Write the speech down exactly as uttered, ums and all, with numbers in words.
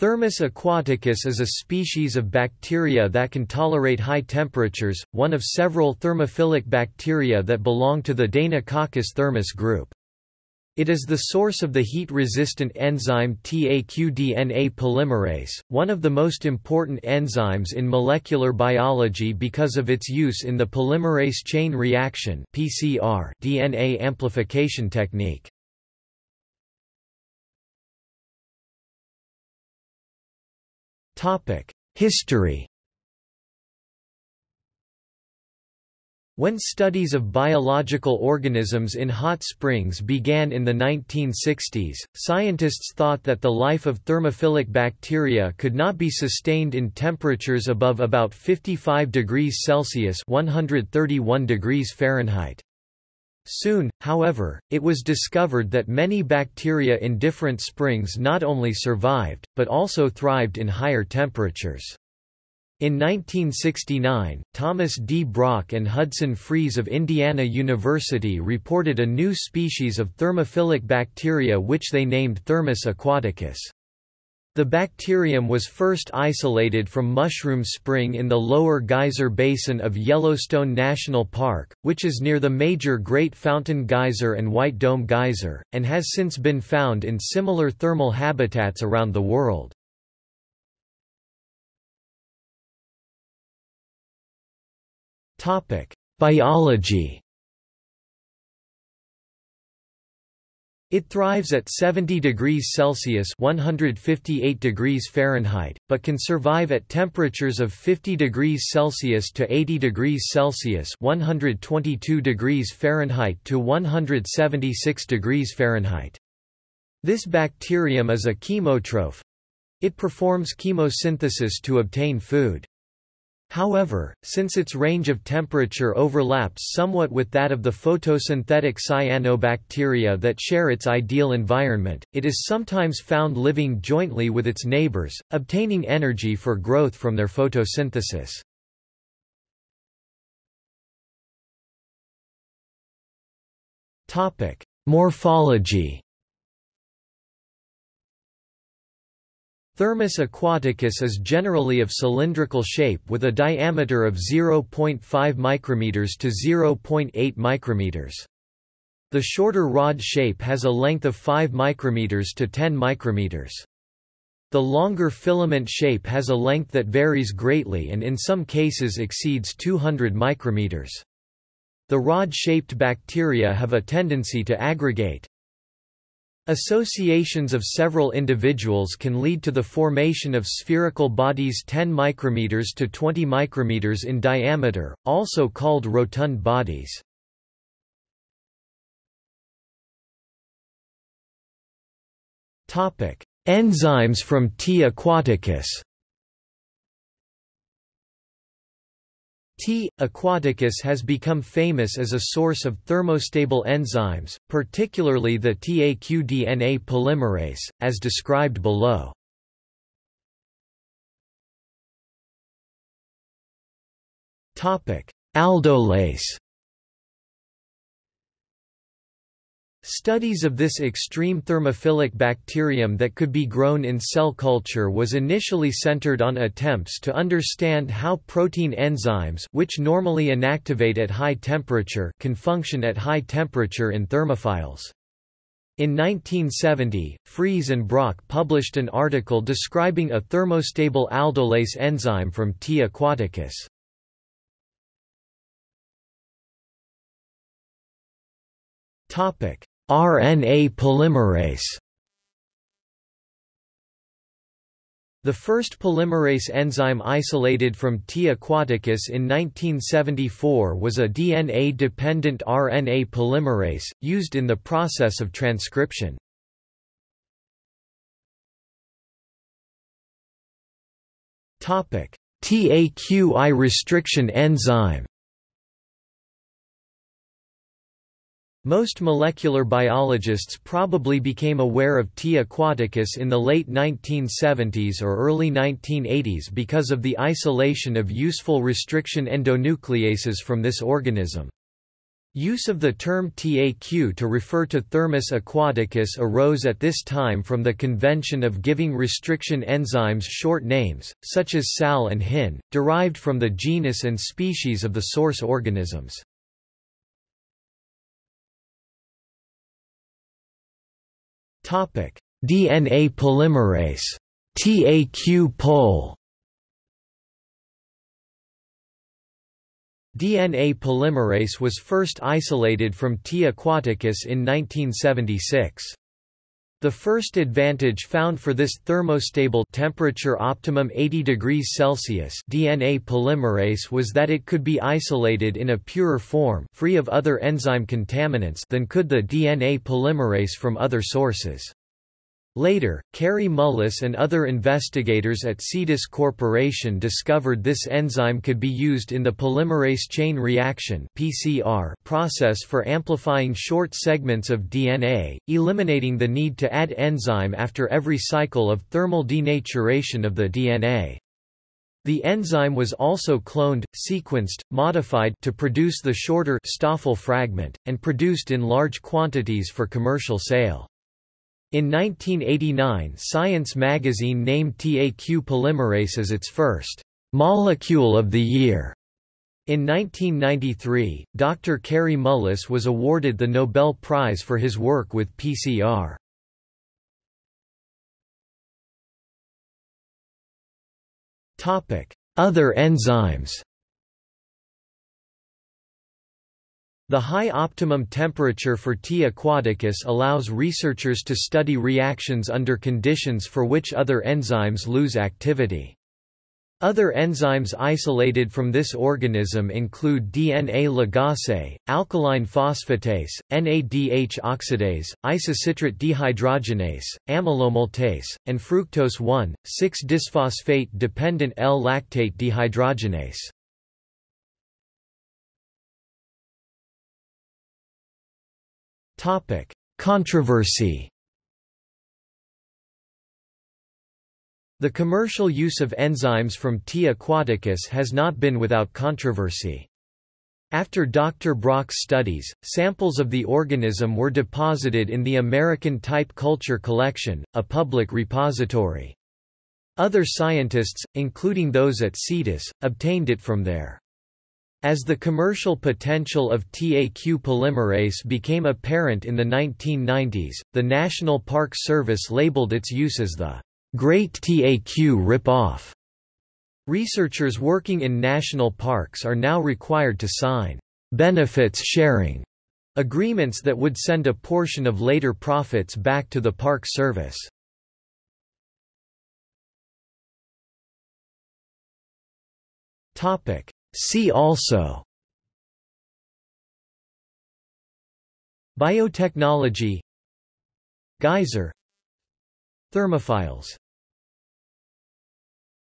Thermus aquaticus is a species of bacteria that can tolerate high temperatures, one of several thermophilic bacteria that belong to the Deinococcus-Thermus group. It is the source of the heat-resistant enzyme Taq D N A polymerase, one of the most important enzymes in molecular biology because of its use in the polymerase chain reaction (P C R) D N A amplification technique. History. When studies of biological organisms in hot springs began in the nineteen sixties, scientists thought that the life of thermophilic bacteria could not be sustained in temperatures above about fifty-five degrees Celsius (one hundred thirty-one degrees Fahrenheit). Soon, however, it was discovered that many bacteria in different springs not only survived, but also thrived in higher temperatures. In nineteen sixty-nine, Thomas D. Brock and Hudson Freeze of Indiana University reported a new species of thermophilic bacteria which they named Thermus aquaticus. The bacterium was first isolated from Mushroom Spring in the lower geyser basin of Yellowstone National Park, which is near the major Great Fountain Geyser and White Dome Geyser, and has since been found in similar thermal habitats around the world. Biology. It thrives at seventy degrees Celsius (one hundred fifty-eight degrees Fahrenheit), but can survive at temperatures of fifty degrees Celsius to eighty degrees Celsius (one hundred twenty-two degrees Fahrenheit to one hundred seventy-six degrees Fahrenheit). This bacterium is a chemotroph. It performs chemosynthesis to obtain food. However, since its range of temperature overlaps somewhat with that of the photosynthetic cyanobacteria that share its ideal environment, it is sometimes found living jointly with its neighbors, obtaining energy for growth from their photosynthesis. Topic: Morphology. Thermus aquaticus is generally of cylindrical shape with a diameter of zero point five micrometers to zero point eight micrometers. The shorter rod shape has a length of five micrometers to ten micrometers. The longer filament shape has a length that varies greatly and in some cases exceeds two hundred micrometers. The rod-shaped bacteria have a tendency to aggregate. Associations of several individuals can lead to the formation of spherical bodies ten micrometers to twenty micrometers in diameter, also called rotund bodies. Topic: Enzymes from T. aquaticus. T. aquaticus has become famous as a source of thermostable enzymes, particularly the Taq D N A polymerase, as described below. Aldolase. Studies of this extreme thermophilic bacterium that could be grown in cell culture was initially centered on attempts to understand how protein enzymes, which normally inactivate at high temperature, can function at high temperature in thermophiles. In nineteen seventy, Freeze and Brock published an article describing a thermostable aldolase enzyme from T. aquaticus. R N A polymerase. The first polymerase enzyme isolated from T. aquaticus in nineteen seventy-four was a D N A-dependent R N A polymerase, used in the process of transcription. TaqI restriction enzyme. Most molecular biologists probably became aware of T. aquaticus in the late nineteen seventies or early nineteen eighties because of the isolation of useful restriction endonucleases from this organism. Use of the term T A Q to refer to Thermus aquaticus arose at this time from the convention of giving restriction enzymes short names, such as S A L and H I N, derived from the genus and species of the source organisms. D N A polymerase T A Q pol. D N A polymerase was first isolated from T. aquaticus in nineteen seventy-six. The first advantage found for this thermostable temperature optimum eighty degrees Celsius D N A polymerase was that it could be isolated in a purer form, free of other enzyme contaminants, than could the D N A polymerase from other sources. Later, Kary Mullis and other investigators at Cetus Corporation discovered this enzyme could be used in the polymerase chain reaction (P C R) process for amplifying short segments of D N A, eliminating the need to add enzyme after every cycle of thermal denaturation of the D N A. The enzyme was also cloned, sequenced, modified to produce the shorter Stoffel fragment, and produced in large quantities for commercial sale. In nineteen eighty-nine, Science magazine named T A Q polymerase as its first molecule of the year. In nineteen ninety-three, Doctor Kary Mullis was awarded the Nobel Prize for his work with P C R. Topic: Other enzymes. The high optimum temperature for T. aquaticus allows researchers to study reactions under conditions for which other enzymes lose activity. Other enzymes isolated from this organism include D N A ligase, alkaline phosphatase, N A D H oxidase, isocitrate dehydrogenase, amylomaltase, and fructose one, six-diphosphate-dependent L-lactate dehydrogenase. Topic: Controversy. The commercial use of enzymes from T. aquaticus has not been without controversy. After Doctor Brock's studies, samples of the organism were deposited in the American Type Culture Collection, a public repository. Other scientists, including those at Cetus, obtained it from there. As the commercial potential of T A Q polymerase became apparent in the nineteen nineties, the National Park Service labeled its use as the Great T A Q Rip-Off. Researchers working in national parks are now required to sign benefits sharing agreements that would send a portion of later profits back to the Park Service. See also: Biotechnology, Geyser, Thermophiles.